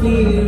feel